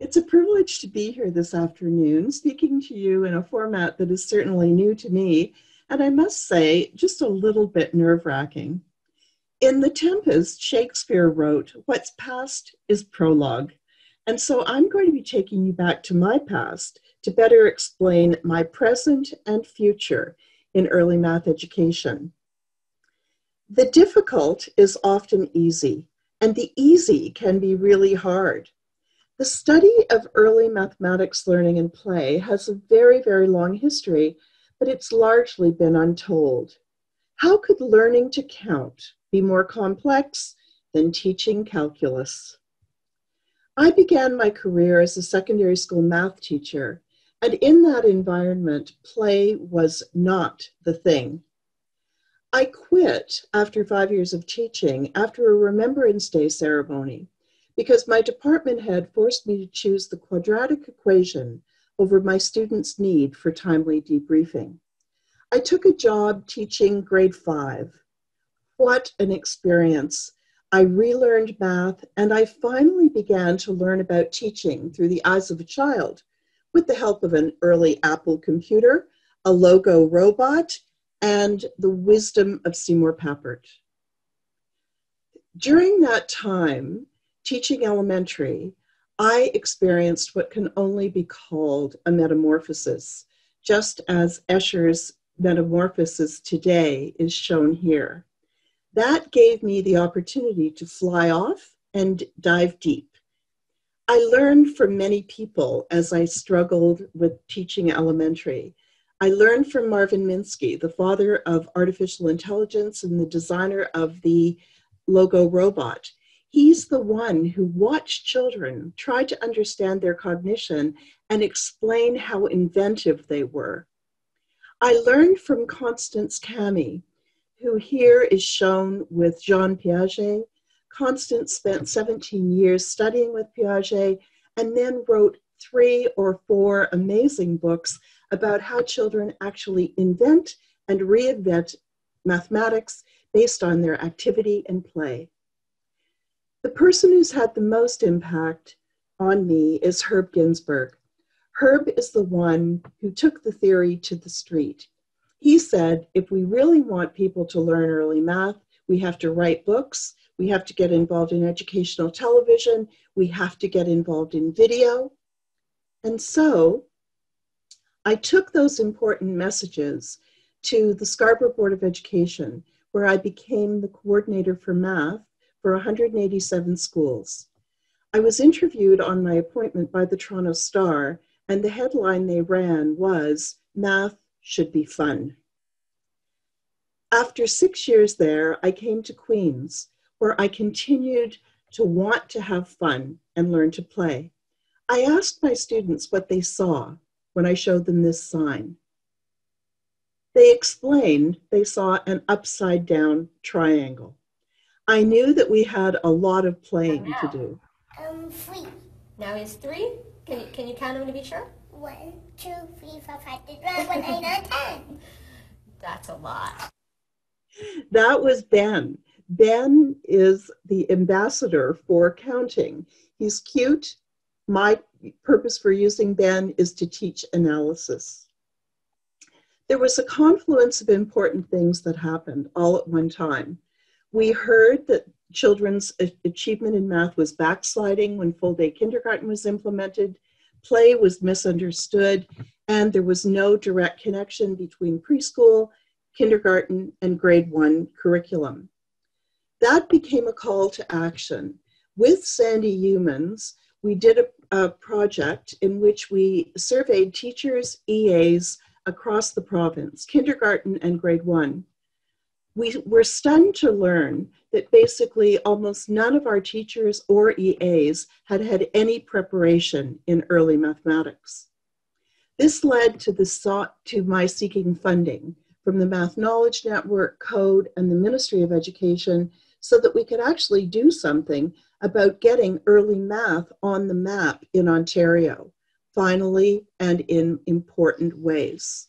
It's a privilege to be here this afternoon, speaking to you in a format that is certainly new to me, and I must say, just a little bit nerve-wracking. In The Tempest, Shakespeare wrote, "What's past is prologue." And so I'm going to be taking you back to my past to better explain my present and future in early math education. The difficult is often easy, and the easy can be really hard. The study of early mathematics learning and play has a very, very long history, but it's largely been untold. How could learning to count be more complex than teaching calculus? I began my career as a secondary school math teacher, and in that environment, play was not the thing. I quit after 5 years of teaching after a Remembrance Day ceremony because my department head forced me to choose the quadratic equation over my students' need for timely debriefing. I took a job teaching grade 5. What an experience. I relearned math, and I finally began to learn about teaching through the eyes of a child with the help of an early Apple computer, a LOGO robot, and the wisdom of Seymour Papert. During that time, teaching elementary, I experienced what can only be called a metamorphosis, just as Escher's metamorphosis today is shown here. That gave me the opportunity to fly off and dive deep. I learned from many people as I struggled with teaching elementary. I learned from Marvin Minsky, the father of artificial intelligence and the designer of the LOGO robot. He's the one who watched children try to understand their cognition and explain how inventive they were. I learned from Constance Kamii, who here is shown with Jean Piaget. Constance spent 17 years studying with Piaget and then wrote 3 or 4 amazing books about how children actually invent and reinvent mathematics based on their activity and play. The person who's had the most impact on me is Herb Ginsburg. Herb is the one who took the theory to the street. He said, if we really want people to learn early math, we have to write books, we have to get involved in educational television, we have to get involved in video. And so I took those important messages to the Scarborough Board of Education, where I became the coordinator for math for 187 schools. I was interviewed on my appointment by the Toronto Star, and the headline they ran was, "Math Should Be Fun." After 6 years there, I came to Queens, where I continued to want to have fun and learn to play. I asked my students what they saw when I showed them this sign. They explained they saw an upside-down triangle. I knew that we had a lot of playing to do. Three. Now is 3. Can you count them to be sure? 1, 2, 3, 4, 5, 6, 7, 8, 9, 10. That's a lot. That was Ben. Ben is the ambassador for counting. He's cute. My purpose for using Ben is to teach analysis. There was a confluence of important things that happened all at one time. We heard that children's achievement in math was backsliding when full-day kindergarten was implemented. Play was misunderstood, and there was no direct connection between preschool, kindergarten, and grade 1 curriculum. That became a call to action. With Sandy Eumanns, we did a project in which we surveyed teachers, EAs across the province, kindergarten and grade 1. We were stunned to learn that basically almost none of our teachers or EAs had had any preparation in early mathematics. This led to my seeking funding from the Math Knowledge Network, Code, and the Ministry of Education so that we could actually do something about getting early math on the map in Ontario, finally and in important ways.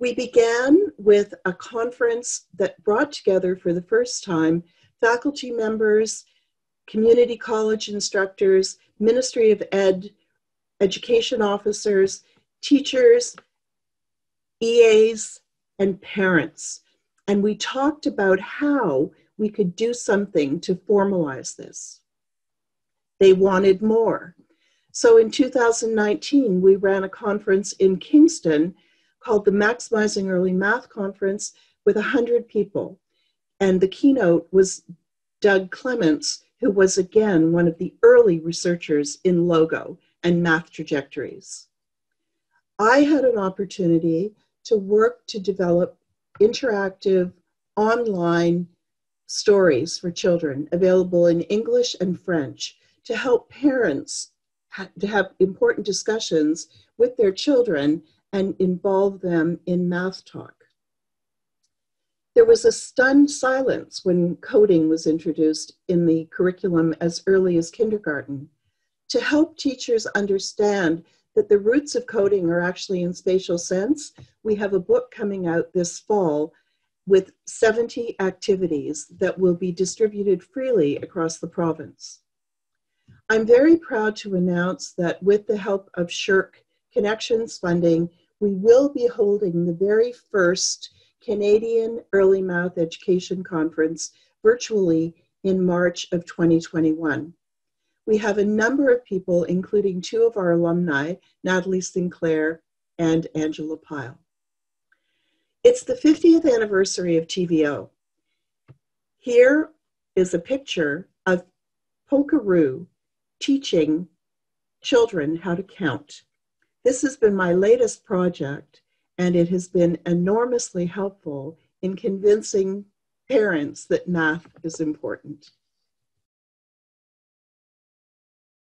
We began with a conference that brought together for the first time faculty members, community college instructors, Ministry of Ed, education officers, teachers, EAs, and parents. And we talked about how we could do something to formalize this. They wanted more. So in 2019, we ran a conference in Kingston called the Maximizing Early Math Conference with 100 people. And the keynote was Doug Clements, who was again one of the early researchers in LOGO and math trajectories. I had an opportunity to work to develop interactive online stories for children available in English and French to help parents to have important discussions with their children and involve them in math talk. There was a stunned silence when coding was introduced in the curriculum as early as kindergarten. To help teachers understand that the roots of coding are actually in spatial sense, we have a book coming out this fall with 70 activities that will be distributed freely across the province. I'm very proud to announce that with the help of SSHRC Connections funding, we will be holding the very first Canadian Early Math Education Conference virtually in March of 2021. We have a number of people, including two of our alumni, Natalie Sinclair and Angela Pyle. It's the 50th anniversary of TVO. Here is a picture of Polkaroo teaching children how to count. This has been my latest project, and it has been enormously helpful in convincing parents that math is important.